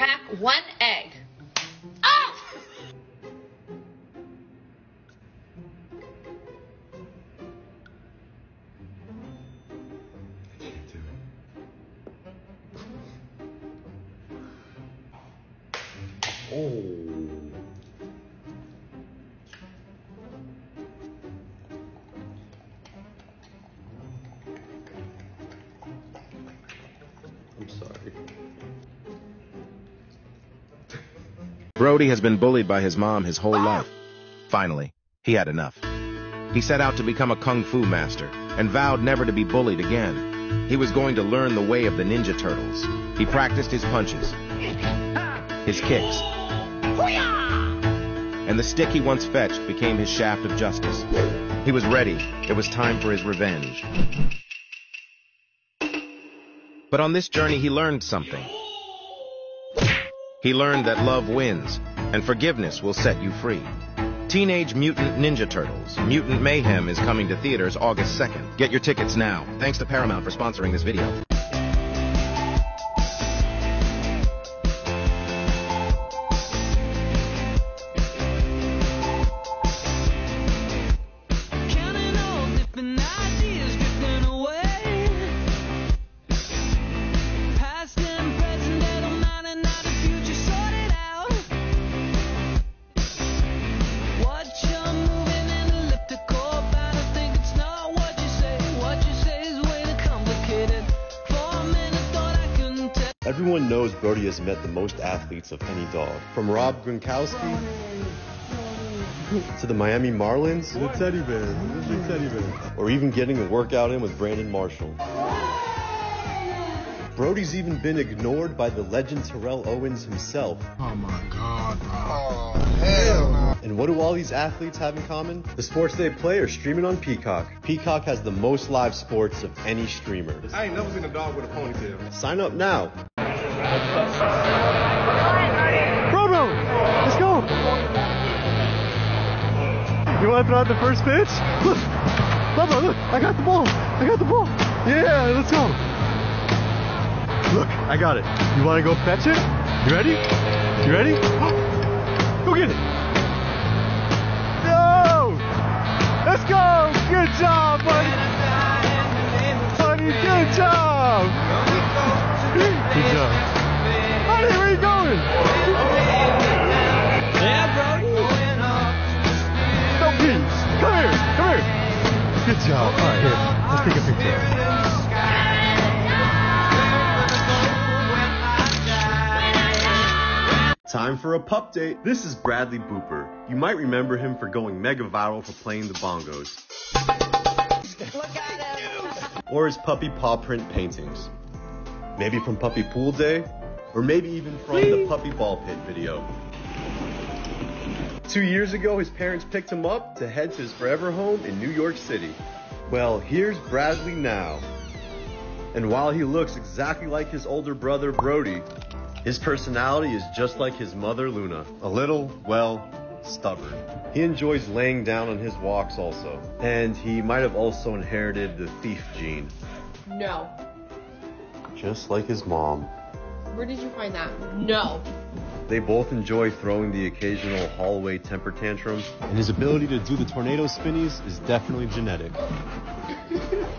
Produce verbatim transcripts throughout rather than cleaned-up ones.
crack one egg. Oh! Oh. I'm sorry. Brodie has been bullied by his mom his whole life. Finally, he had enough. He set out to become a kung fu master and vowed never to be bullied again. He was going to learn the way of the Ninja Turtles. He practiced his punches, his kicks, and the stick he once fetched became his shaft of justice. He was ready. It was time for his revenge. But on this journey, he learned something. He learned that love wins, and forgiveness will set you free. Teenage Mutant Ninja Turtles, Mutant Mayhem is coming to theaters August second. Get your tickets now. Thanks to Paramount for sponsoring this video. Everyone knows Brodie has met the most athletes of any dog. From Rob Gronkowski to the Miami Marlins, the teddy bear, the teddy bear, or even getting a workout in with Brandon Marshall. Brodie's even been ignored by the legend Terrell Owens himself. Oh my God, bro. Oh, hell no. And what do all these athletes have in common? The sports they play are streaming on Peacock. Peacock has the most live sports of any streamer. I ain't never seen a dog with a ponytail. Sign up now. Bro, bro, let's go. You want to throw out the first pitch? Look, Bubba, look, I got the ball. I got the ball. Yeah, let's go. Look, I got it. You want to go fetch it? You ready? You ready? Go get it. No! Let's go! Good job, buddy. Buddy, good job. Good job. Buddy, where are you going? Yeah, Brodie. No, please. Come here. Come here. Good job. All right, here. Let's take a picture. Time for a pup date. This is Bradley Cooper. You might remember him for going mega viral for playing the bongos. Look at him. Or his puppy paw print paintings. Maybe from Puppy Pool Day. Or maybe even from the puppy ball pit video. Two years ago, his parents picked him up to head to his forever home in New York City. Well, here's Bradley now. And while he looks exactly like his older brother, Brodie, his personality is just like his mother, Luna. A little, well, stubborn. He enjoys laying down on his walks also. And he might have also inherited the thief gene. No. Just like his mom. Where did you find that? No. They both enjoy throwing the occasional hallway temper tantrum, and his ability to do the tornado spinnies is definitely genetic.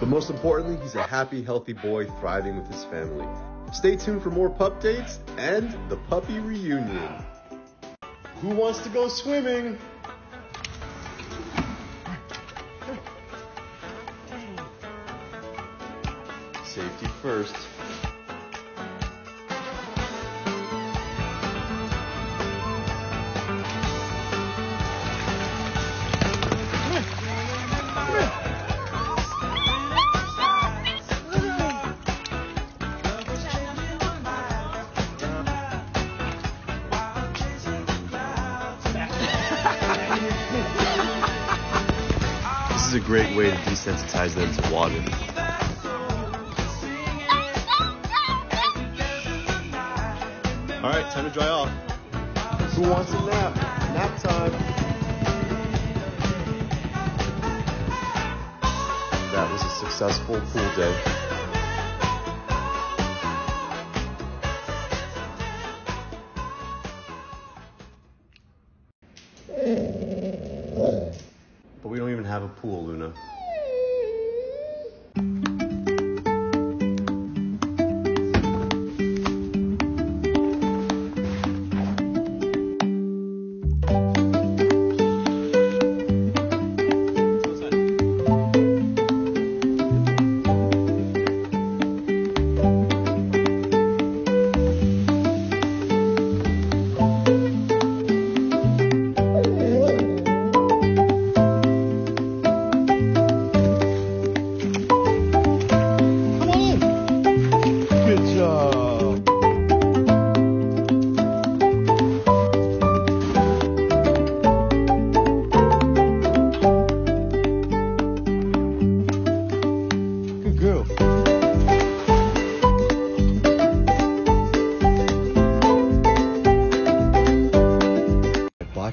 But most importantly, he's a happy, healthy boy thriving with his family. Stay tuned for more pup dates and the puppy reunion. Who wants to go swimming? Safety first. This is a great way to desensitize them to water. All right, time to dry off. Who wants a nap? Nap time. That was a successful pool day. have a pool, Luna.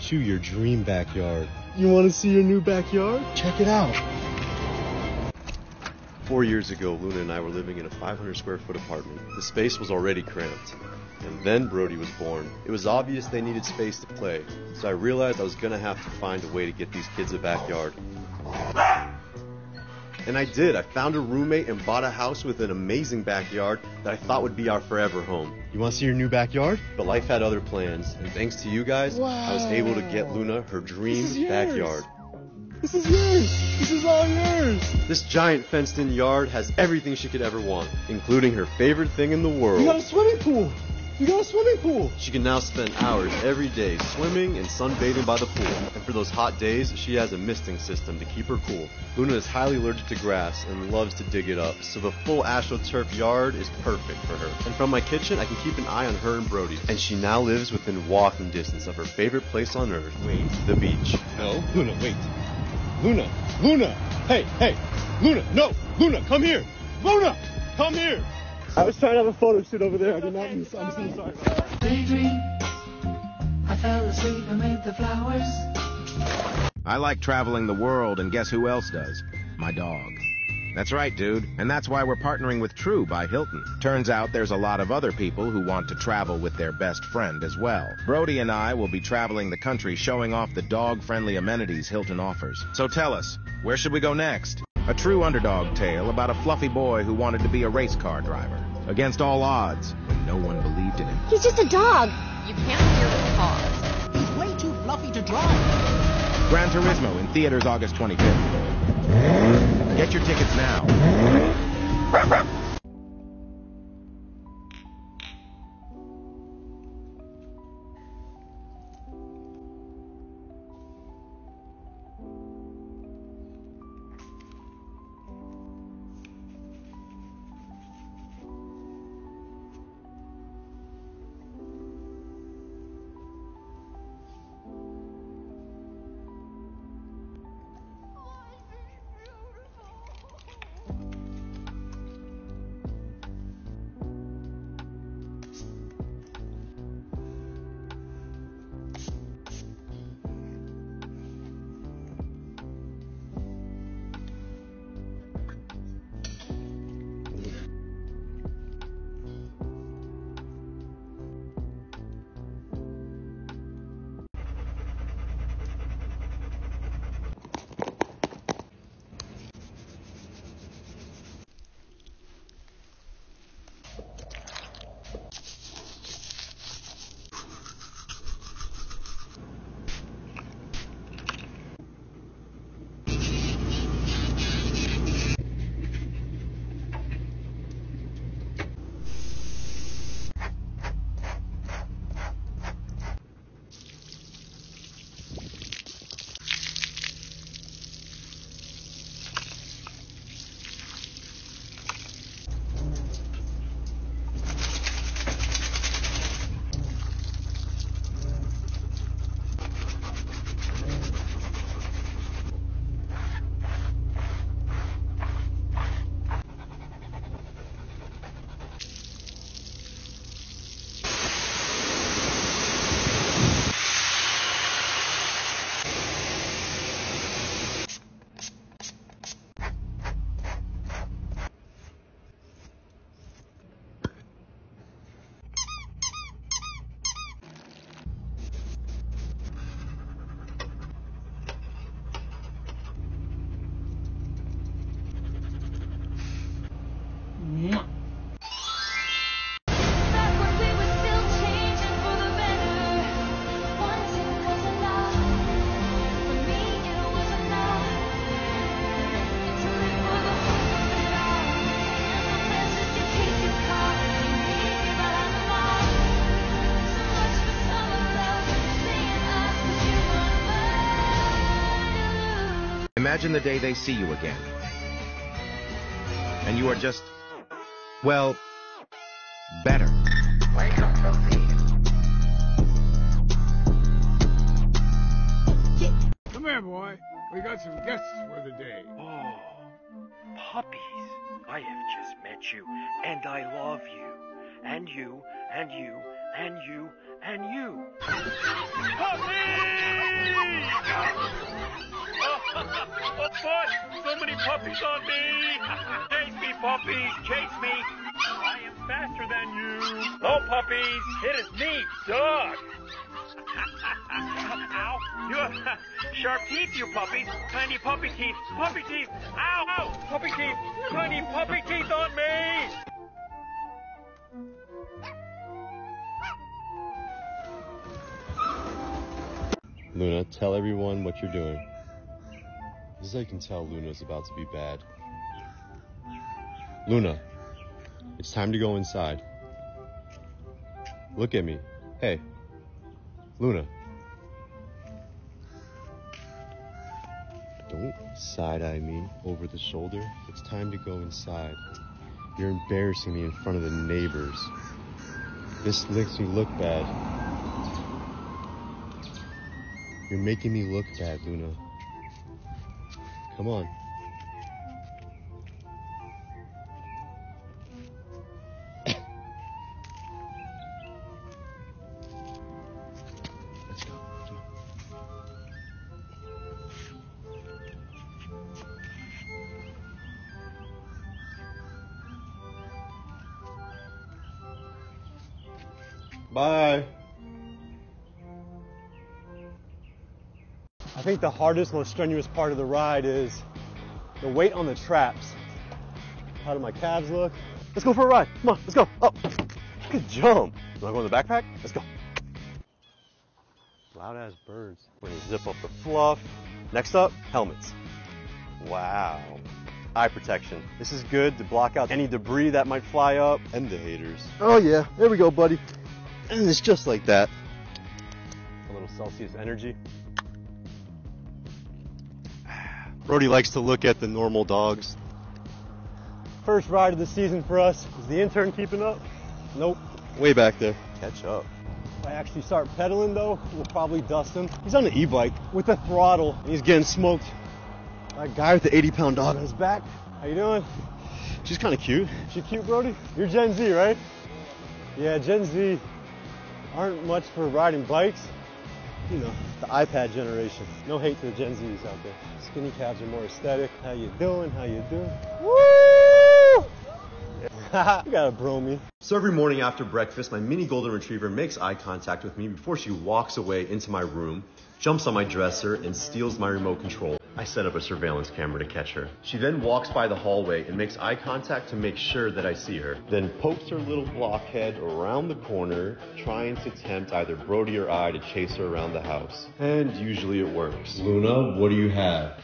You your dream backyard. You want to see your new backyard? Check it out. Four years ago, Luna and I were living in a five hundred square foot apartment. The space was already cramped. And then Brodie was born. It was obvious they needed space to play. So I realized I was going to have to find a way to get these kids a backyard. And I did. I found a roommate and bought a house with an amazing backyard that I thought would be our forever home. You want to see your new backyard? But life had other plans, and thanks to you guys, wow. I was able to get Luna her dream backyard. This is yours! This is all yours! This giant fenced-in yard has everything she could ever want, including her favorite thing in the world. You got a swimming pool! You got a swimming pool! She can now spend hours every day swimming and sunbathing by the pool. And for those hot days, she has a misting system to keep her cool. Luna is highly allergic to grass and loves to dig it up, so the full AstroTurf yard is perfect for her. And from my kitchen, I can keep an eye on her and Brodie. And she now lives within walking distance of her favorite place on earth. Wait. The beach. No, Luna, wait. Luna, Luna! Hey, hey! Luna, no! Luna, come here! Luna, come here! I was trying to have a photo shoot over there. I did not miss. I'm so sorry. Daydream. I fell asleep amid the flowers. I like traveling the world, and guess who else does? My dog. That's right, dude. And that's why we're partnering with True by Hilton. Turns out there's a lot of other people who want to travel with their best friend as well. Brodie and I will be traveling the country showing off the dog-friendly amenities Hilton offers. So tell us, where should we go next? A true underdog tale about a fluffy boy who wanted to be a race car driver. Against all odds, when no one believed in him. He's just a dog. You can't hear his paws. He's way too fluffy to drive. Gran Turismo in theaters August twenty-fifth. Get your tickets now. Imagine the day they see you again. And you are just, well, better. Wake up, Sophie. Come here, boy. We got some guests for the day. Oh, puppies. I have just met you, and I love you. And you, and you, and you, and you. Puppies! Oh, boy, so many puppies on me. Chase me, puppies, chase me. I am faster than you. Oh, puppies, it is me, Doug. Ow, you sharp teeth, you puppies. Tiny puppy teeth, puppy teeth. Ow, ow, puppy teeth, tiny puppy teeth on me. Luna, tell everyone what you're doing. As I can tell, Luna's about to be bad. Luna, it's time to go inside. Look at me. Hey, Luna. Don't side-eye me over the shoulder. It's time to go inside. You're embarrassing me in front of the neighbors. This makes me look bad. You're making me look bad, Luna. Come on. Let's go. Bye. I think the hardest, most strenuous part of the ride is the weight on the traps. How do my calves look? Let's go for a ride. Come on, let's go. Up. Good jump. You wanna go in the backpack? Let's go. Loud ass birds. We're gonna zip up the fluff. Next up, helmets. Wow. Eye protection. This is good to block out any debris that might fly up. And the haters. Oh yeah, there we go, buddy. And it's just like that. A little Celsius energy. Brodie likes to look at the normal dogs. First ride of the season for us. Is the intern keeping up? Nope. Way back there. Catch up. If I actually start pedaling though, we'll probably dust him. He's on an e-bike with the throttle. And he's getting smoked. That guy with the eighty pound dog on his back. How you doing? She's kind of cute. She cute, Brodie? You're Gen Z, right? Yeah, Gen Z aren't much for riding bikes. You know, the iPad generation. No hate to the Gen Zs out there. Skinny calves are more aesthetic. How you doing? How you doing? Woo! You gotta bro me. So every morning after breakfast, my mini golden retriever makes eye contact with me before she walks away into my room, jumps on my dresser, and steals my remote control. I set up a surveillance camera to catch her. She then walks by the hallway and makes eye contact to make sure that I see her. Then pokes her little blockhead around the corner, trying to tempt either Brodie or I to chase her around the house. And usually it works. Luna, what do you have?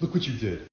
Look what you did.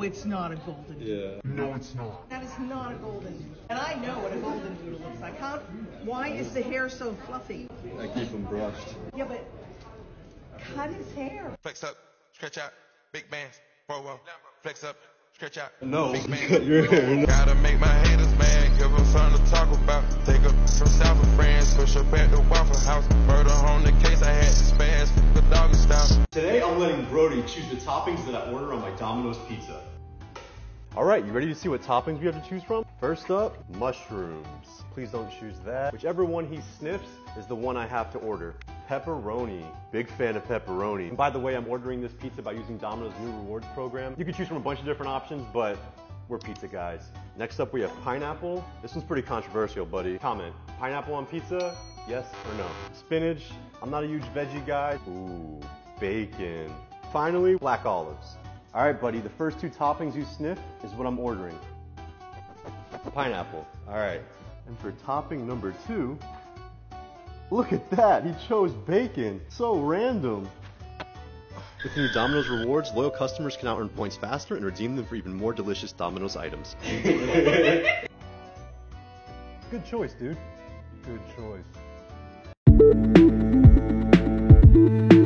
It's not a golden doodle. Yeah. No, it's not. That is not a golden doodle. And I know what a golden doodle looks like. How, why is the hair so fluffy? I keep him brushed. Yeah, but cut his hair. Flex up, stretch out, big bands, whoa, whoa. Flex up, stretch out. No, big bands. Your hair. Gotta make my haters mad, give them something to talk about. Take up some South of France, push up at the Waffle House. Murder on the case, I had to spaz, the doggy style. Today I'm letting Brodie choose the toppings that I order on my Domino's pizza. All right, you ready to see what toppings we have to choose from? First up, mushrooms. Please don't choose that. Whichever one he sniffs is the one I have to order. Pepperoni. Big fan of pepperoni. And by the way, I'm ordering this pizza by using Domino's new rewards program. You can choose from a bunch of different options, but we're pizza guys. Next up, we have pineapple. This one's pretty controversial, buddy. Comment, pineapple on pizza, yes or no? Spinach, I'm not a huge veggie guy. Ooh, bacon. Finally, black olives. All right, buddy, the first two toppings you sniff is what I'm ordering. Pineapple, all right. And for topping number two, look at that, he chose bacon. So random. With new Domino's rewards, loyal customers can now earn points faster and redeem them for even more delicious Domino's items. Good choice, dude. Good choice.